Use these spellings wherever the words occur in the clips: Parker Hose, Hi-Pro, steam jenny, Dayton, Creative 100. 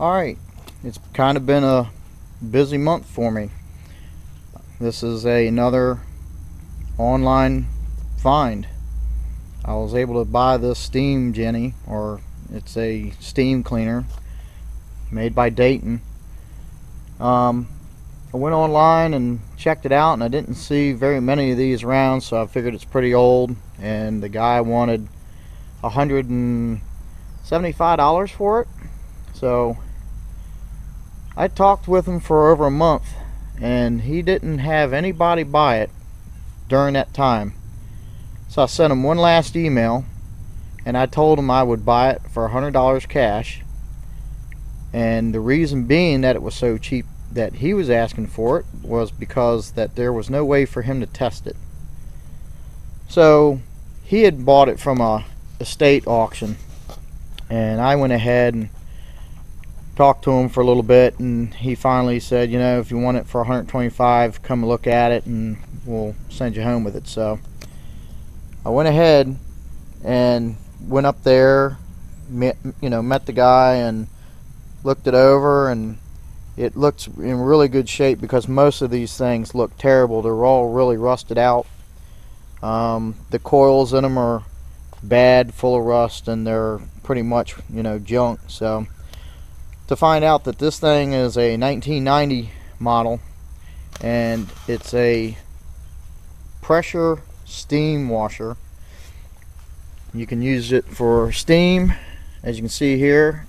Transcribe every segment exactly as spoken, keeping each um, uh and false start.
Alright, it's kind of been a busy month for me. This is a, another online find. I was able to buy this steam jenny, or it's a steam cleaner made by Dayton. Um, I went online and checked it out, and I didn't see very many of these around, so I figured it's pretty old, and the guy wanted one hundred seventy-five dollars for it. So I talked with him for over a month, and he didn't have anybody buy it during that time. So I sent him one last email, and I told him I would buy it for one hundred dollars cash. And the reason being that it was so cheap that he was asking for it was because that there was no way for him to test it. So he had bought it from a estate auction, and I went ahead and talked to him for a little bit, and he finally said, you know, if you want it for one hundred twenty-five dollars, come look at it and we'll send you home with it. So I went ahead and went up there, met, you know, met the guy and looked it over, and it looks in really good shape because most of these things look terrible. They're all really rusted out. Um, the coils in them are bad, full of rust, and they're pretty much, you know, junk. So to find out that this thing is a nineteen ninety model, and it's a pressure steam washer. You can use it for steam, as you can see here,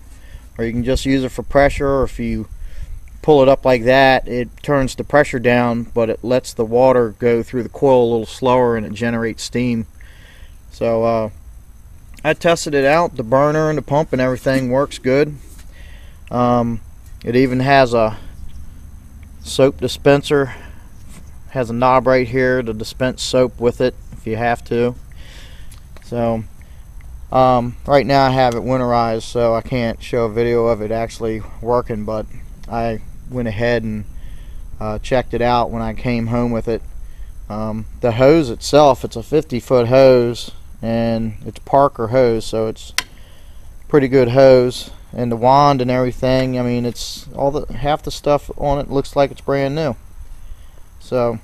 or you can just use it for pressure. Or if you pull it up like that, it turns the pressure down, but it lets the water go through the coil a little slower, and it generates steam. So uh, I tested it out. The burner and the pump and everything works good. Um, it even has a soap dispenser, has a knob right here to dispense soap with it if you have to. So um, right now I have it winterized, so I can't show a video of it actually working, but I went ahead and uh, checked it out when I came home with it. Um, the hose itself, it's a fifty foot hose, and it's Parker hose, so it's pretty good hose. And the wand and everything, I mean, it's all the half the stuff on it looks like it's brand new. So one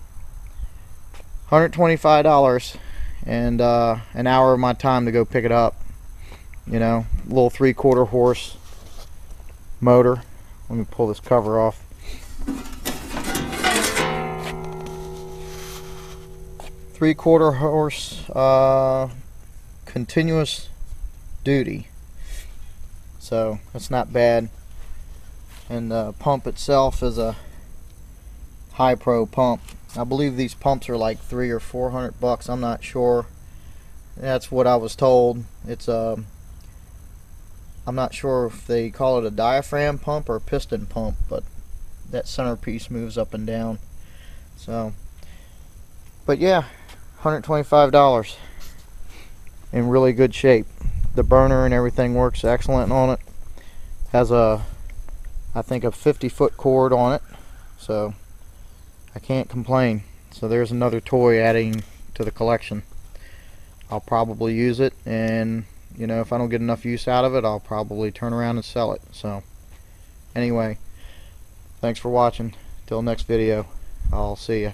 hundred twenty-five dollars, and uh, an hour of my time to go pick it up. You know, little three-quarter horse motor. Let me pull this cover off. Three-quarter horse uh, continuous duty. So that's not bad. And the pump itself is a Hi-Pro pump. I believe these pumps are like three or four hundred bucks. I'm not sure. That's what I was told. It's a. I'm not sure if they call it a diaphragm pump or a piston pump, but that centerpiece moves up and down. So, but yeah, one hundred twenty-five dollars. In really good shape. The burner and everything works excellent on it. Has a, I think, a fifty foot cord on it, so I can't complain. So there's another toy adding to the collection. I'll probably use it, and you know, if I don't get enough use out of it, I'll probably turn around and sell it. So anyway, thanks for watching. Till next video, I'll see ya.